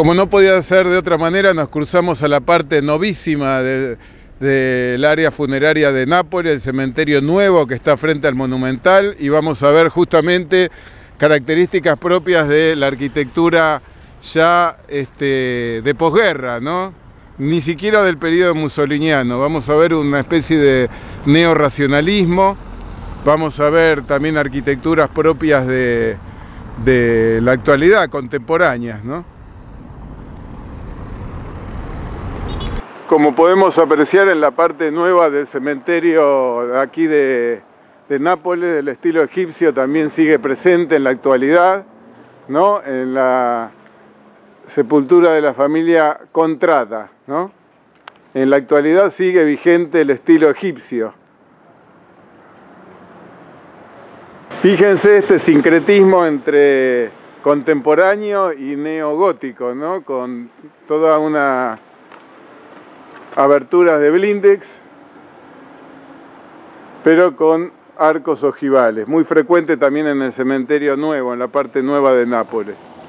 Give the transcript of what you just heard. Como no podía ser de otra manera, nos cruzamos a la parte novísima del área funeraria de Nápoles, el cementerio nuevo que está frente al Monumental, y vamos a ver justamente características propias de la arquitectura ya de posguerra, ¿no? Ni siquiera del periodo mussoliniano. Vamos a ver una especie de neorracionalismo, vamos a ver también arquitecturas propias de la actualidad, contemporáneas, ¿no? Como podemos apreciar en la parte nueva del cementerio aquí de Nápoles, el estilo egipcio también sigue presente en la actualidad, ¿no? En la sepultura de la familia Contrada, ¿no? En la actualidad sigue vigente el estilo egipcio. Fíjense este sincretismo entre contemporáneo y neogótico, ¿no? Con toda una abertura de blindex, pero con arcos ojivales, muy frecuente también en el cementerio nuevo, en la parte nueva de Nápoles.